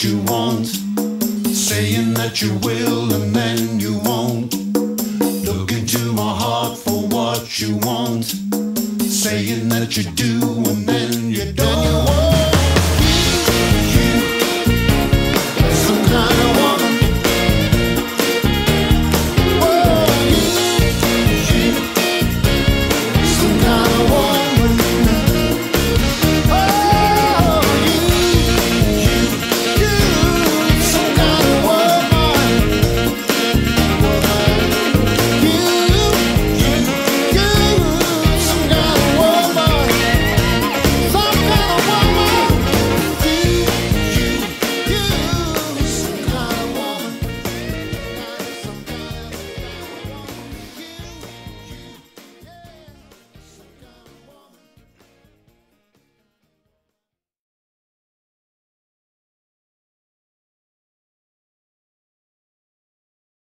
You want, saying that you will and then you won't. Look into my heart for what you want, saying that you do and then